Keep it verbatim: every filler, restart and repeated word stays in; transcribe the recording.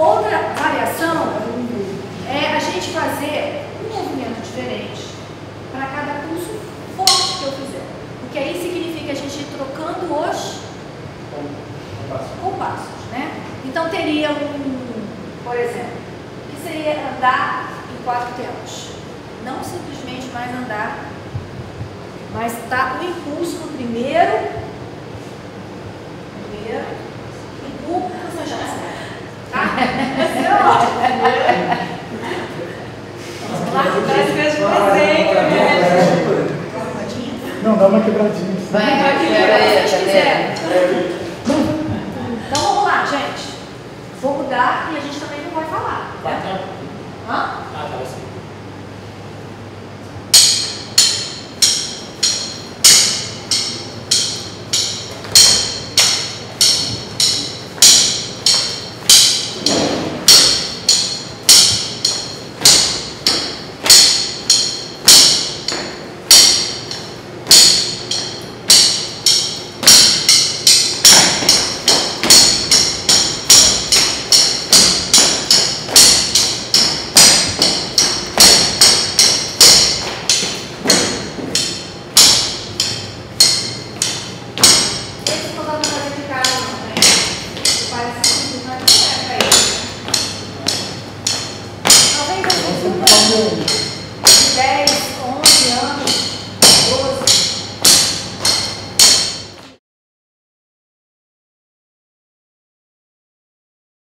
Outra variação é a gente fazer um movimento diferente para cada pulso forte que eu fizer. Porque aí significa a gente ir trocando os compassos, né? Então teria um, por exemplo, que seria andar em quatro tempos. Não simplesmente mais andar, mas tá o impulso no primeiro, primeiro, impulso, você já sabe. Ah, você é ótimo. Parece que eu te presente. Não, dá uma quebradinha. Vai, vai, quebradinha, se vocês quiserem. Então vamos lá, gente. Vou mudar e a gente também não vai falar. Né? Hã? Ah, tá, assim. Thank you.